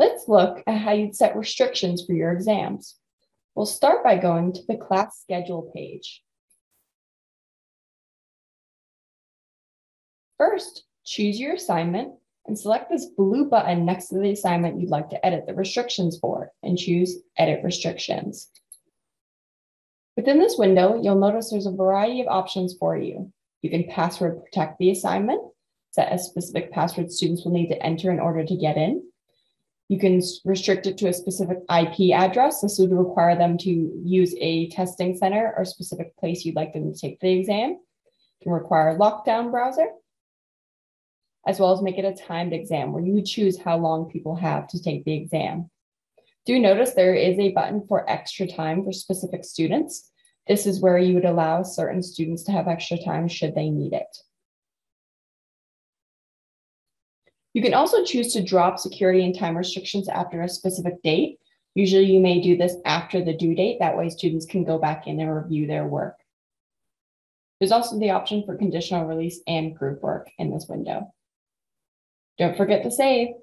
Let's look at how you'd set restrictions for your exams. We'll start by going to the class schedule page. First, choose your assignment and select this blue button next to the assignment you'd like to edit the restrictions for and choose Edit Restrictions. Within this window, you'll notice there's a variety of options for you. You can password protect the assignment, set a specific password students will need to enter in order to get in. You can restrict it to a specific IP address. This would require them to use a testing center or specific place you'd like them to take the exam. You can require a LockDown browser, as well as make it a timed exam where you choose how long people have to take the exam. Do notice there is a button for extra time for specific students. This is where you would allow certain students to have extra time should they need it. You can also choose to drop security and time restrictions after a specific date. Usually you may do this after the due date. That way students can go back in and review their work. There's also the option for conditional release and group work in this window. Don't forget to save.